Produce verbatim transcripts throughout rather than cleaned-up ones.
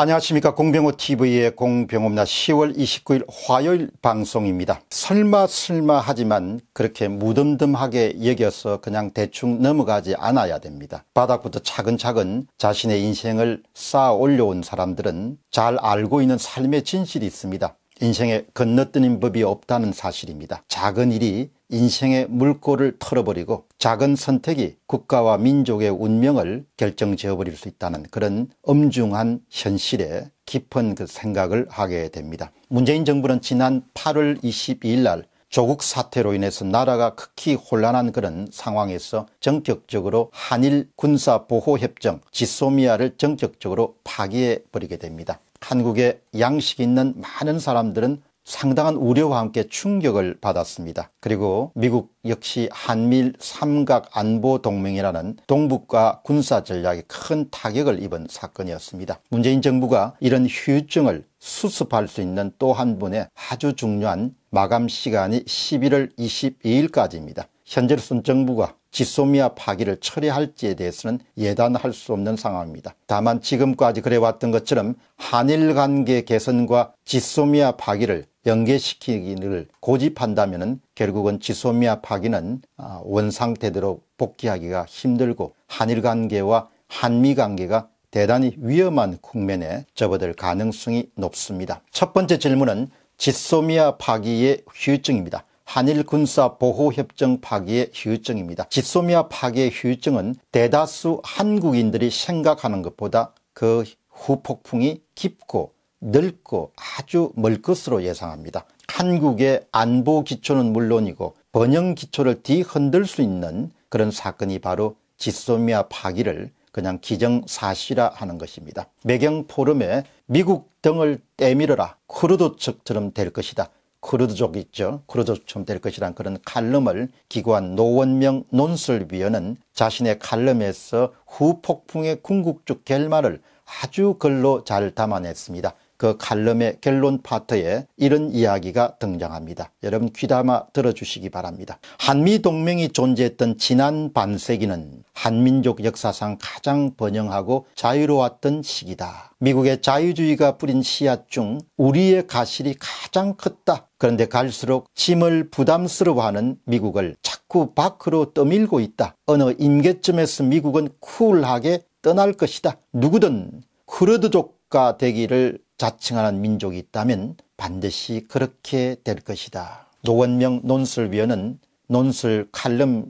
안녕하십니까. 공병호티비의 공병호입니다. 시월 이십구일 화요일 방송입니다. 설마 설마 하지만 그렇게 무덤덤하게 여겨서 그냥 대충 넘어가지 않아야 됩니다. 바닥부터 차근차근 자신의 인생을 쌓아 올려온 사람들은 잘 알고 있는 삶의 진실이 있습니다. 인생에 건너뛰는 법이 없다는 사실입니다. 작은 일이 인생의 물꼬를 털어버리고 작은 선택이 국가와 민족의 운명을 결정지어버릴 수 있다는 그런 엄중한 현실에 깊은 그 생각을 하게 됩니다. 문재인 정부는 지난 팔월 이십이일 날 조국 사태로 인해서 나라가 극히 혼란한 그런 상황에서 전격적으로 한일 군사보호협정 지소미아를 전격적으로 파기해버리게 됩니다. 한국에 양식이 있는 많은 사람들은 상당한 우려와 함께 충격을 받았습니다. 그리고 미국 역시 한미일 삼각안보동맹이라는 동북아 군사전략에 큰 타격을 입은 사건이었습니다. 문재인 정부가 이런 후유증을 수습할 수 있는 또 한 번의 아주 중요한 마감 시간이 십일월 이십이일까지입니다. 현재로선 정부가 지소미아 파기를 처리할지에 대해서는 예단할 수 없는 상황입니다. 다만 지금까지 그래왔던 것처럼 한일관계 개선과 지소미아 파기를 연계시키기를 고집한다면 결국은 지소미아 파기는 원상태대로 복귀하기가 힘들고 한일관계와 한미관계가 대단히 위험한 국면에 접어들 가능성이 높습니다. 첫 번째 질문은 지소미아 파기의 후유증입니다. 한일 군사보호협정 파기의 후유증입니다. 지소미아 파기의 후유증은 대다수 한국인들이 생각하는 것보다 그 후폭풍이 깊고 넓고 아주 멀 것으로 예상합니다. 한국의 안보 기초는 물론이고 번영 기초를 뒤흔들 수 있는 그런 사건이 바로 지소미아 파기를 그냥 기정사실화하는 것입니다. 매경 포럼에 미국 등을 때밀어라, 쿠르드 측처럼 될 것이다. 쿠르드족 있죠. 쿠르드족처럼 될 것이란 그런 칼럼을 기고한 노원명 논설위원은 자신의 칼럼에서 후폭풍의 궁극적 결말을 아주 글로 잘 담아냈습니다. 그 칼럼의 결론 파트에 이런 이야기가 등장합니다. 여러분 귀담아 들어주시기 바랍니다. 한미동맹이 존재했던 지난 반세기는 한민족 역사상 가장 번영하고 자유로웠던 시기다. 미국의 자유주의가 뿌린 씨앗 중 우리의 가실이 가장 컸다. 그런데 갈수록 짐을 부담스러워하는 미국을 자꾸 밖으로 떠밀고 있다. 어느 임계점에서 미국은 쿨하게 떠날 것이다. 누구든 쿠르드족가 되기를 자칭하는 민족이 있다면 반드시 그렇게 될 것이다. 노원명 논설위원은 논설 칼럼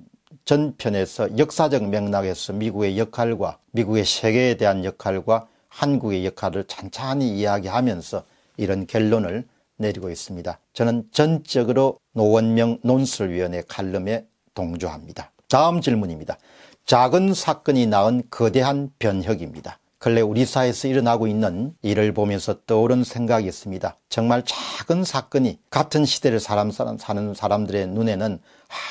전편에서 역사적 맥락에서 미국의 역할과 미국의 세계에 대한 역할과 한국의 역할을 찬찬히 이야기하면서 이런 결론을 내리고 있습니다. 저는 전적으로 노원명 논설위원의 칼럼에 동조합니다. 다음 질문입니다. 작은 사건이 낳은 거대한 변혁입니다. 근래 우리 사회에서 일어나고 있는 일을 보면서 떠오른 생각이 있습니다. 정말 작은 사건이 같은 시대를 사람, 사는 사람들의 눈에는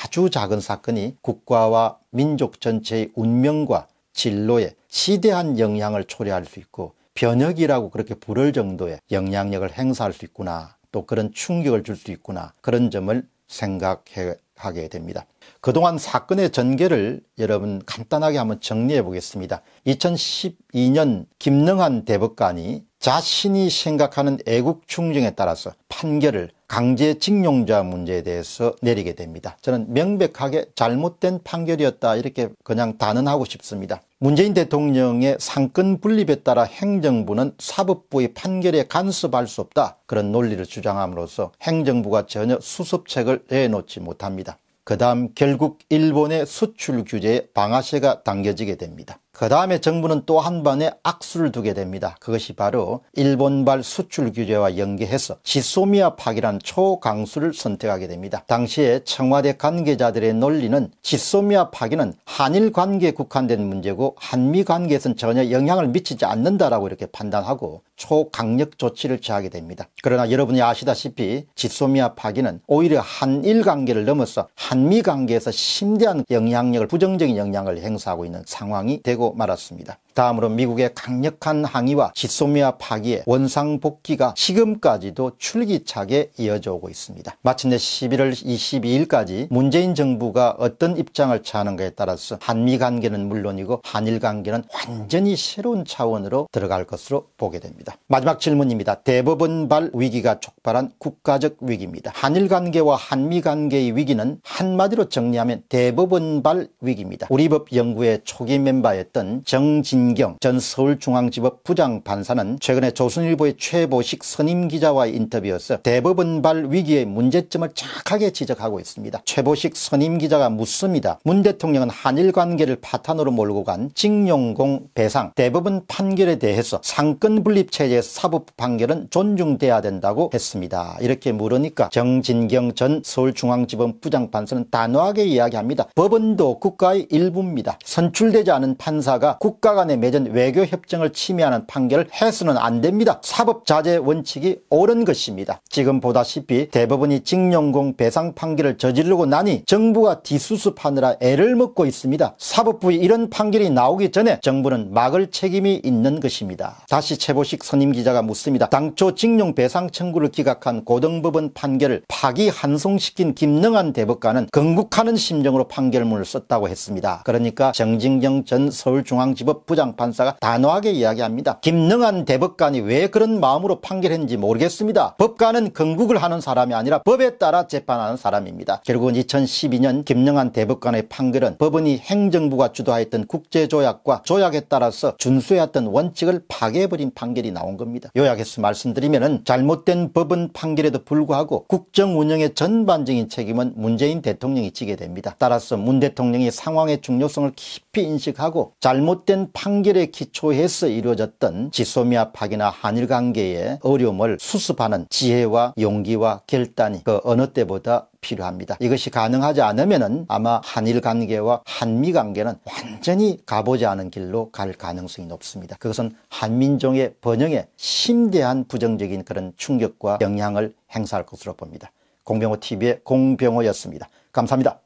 아주 작은 사건이 국가와 민족 전체의 운명과 진로에 지대한 영향을 초래할 수 있고 변혁이라고 그렇게 부를 정도의 영향력을 행사할 수 있구나. 또 그런 충격을 줄 수 있구나. 그런 점을 생각하게 됩니다. 그동안 사건의 전개를 여러분 간단하게 한번 정리해 보겠습니다. 이천십이년 김능환 대법관이 자신이 생각하는 애국 충정에 따라서 판결을 강제징용자 문제에 대해서 내리게 됩니다. 저는 명백하게 잘못된 판결이었다 이렇게 그냥 단언하고 싶습니다. 문재인 대통령의 상권 분립에 따라 행정부는 사법부의 판결에 간섭할 수 없다. 그런 논리를 주장함으로써 행정부가 전혀 수습책을 내놓지 못합니다. 그 다음 결국 일본의 수출 규제에 방아쇠가 당겨지게 됩니다. 그 다음에 정부는 또 한 번에 악수를 두게 됩니다. 그것이 바로 일본발 수출 규제와 연계해서 지소미아 파기라는 초강수를 선택하게 됩니다. 당시에 청와대 관계자들의 논리는 지소미아 파기는 한일 관계에 국한된 문제고 한미 관계에서는 전혀 영향을 미치지 않는다라고 이렇게 판단하고 초강력 조치를 취하게 됩니다. 그러나 여러분이 아시다시피 지소미아 파기는 오히려 한일 관계를 넘어서 한미 관계에서 심대한 영향력을 부정적인 영향을 행사하고 있는 상황이 되고 말았습니다. 다음으로 미국의 강력한 항의와 지소미아 파기의 원상복귀가 지금까지도 줄기차게 이어져 오고 있습니다. 마침내 십일월 이십이일까지 문재인 정부가 어떤 입장을 취하는가에 따라서 한미 관계는 물론이고 한일 관계는 완전히 새로운 차원으로 들어갈 것으로 보게 됩니다. 마지막 질문입니다. 대법원발 위기가 촉발한 국가적 위기입니다. 한일 관계와 한미 관계의 위기는 한마디로 정리하면 대법원발 위기입니다. 우리법 연구의 초기 멤버였던 정진경 전 서울중앙지법 부장판사는 최근에 조선일보의 최보식 선임기자와의 인터뷰에서 대법원발 위기의 문제점을 정확하게 지적하고 있습니다. 최보식 선임기자가 묻습니다. 문 대통령은 한일관계를 파탄으로 몰고 간 징용공 배상, 대법원 판결에 대해서 상권분립체제의 사법 판결은 존중돼야 된다고 했습니다. 이렇게 물으니까 정진경 전 서울중앙지법 부장판사는 단호하게 이야기합니다. 법원도 국가의 일부입니다. 선출되지 않은 판사가 국가 간에 맺은 외교협정을 침해하는 판결을 해서는 안 됩니다. 사법자제 원칙이 옳은 것입니다. 지금 보다시피 대법원이 징용공 배상 판결을 저지르고 나니 정부가 뒤수습하느라 애를 먹고 있습니다. 사법부의 이런 판결이 나오기 전에 정부는 막을 책임이 있는 것입니다. 다시 최보식 선임기자가 묻습니다. 당초 징용배상 청구를 기각한 고등법원 판결을 파기환송시킨 김능환 대법관은 건국하는 심정으로 판결문을 썼다고 했습니다. 그러니까 정진경 전 서울중앙지법 부장판사가 단호하게 이야기합니다. 김능환 대법관이 왜 그런 마음으로 판결했는지 모르겠습니다. 법관은 건국을 하는 사람이 아니라 법에 따라 재판하는 사람입니다. 결국은 이천십이년 김능환 대법관의 판결은 법원이 행정부가 주도하였던 국제조약과 조약에 따라서 준수해왔던 원칙을 파괴해버린 판결이 나온 겁니다. 요약해서 말씀드리면 잘못된 법원 판결에도 불구하고 국정운영의 전반적인 책임은 문재인 대통령이 지게 됩니다. 따라서 문 대통령이 상황의 중요성을 깊이 인식하고 잘못된 판결에 기초해서 이루어졌던 지소미아 파기나 한일관계의 어려움을 수습하는 지혜와 용기와 결단이 그 어느 때보다 필요합니다. 이것이 가능하지 않으면 아마 한일 관계와 한미 관계는 완전히 가보지 않은 길로 갈 가능성이 높습니다. 그것은 한민족의 번영에 심대한 부정적인 그런 충격과 영향을 행사할 것으로 봅니다. 공병호 티비의 공병호였습니다. 감사합니다.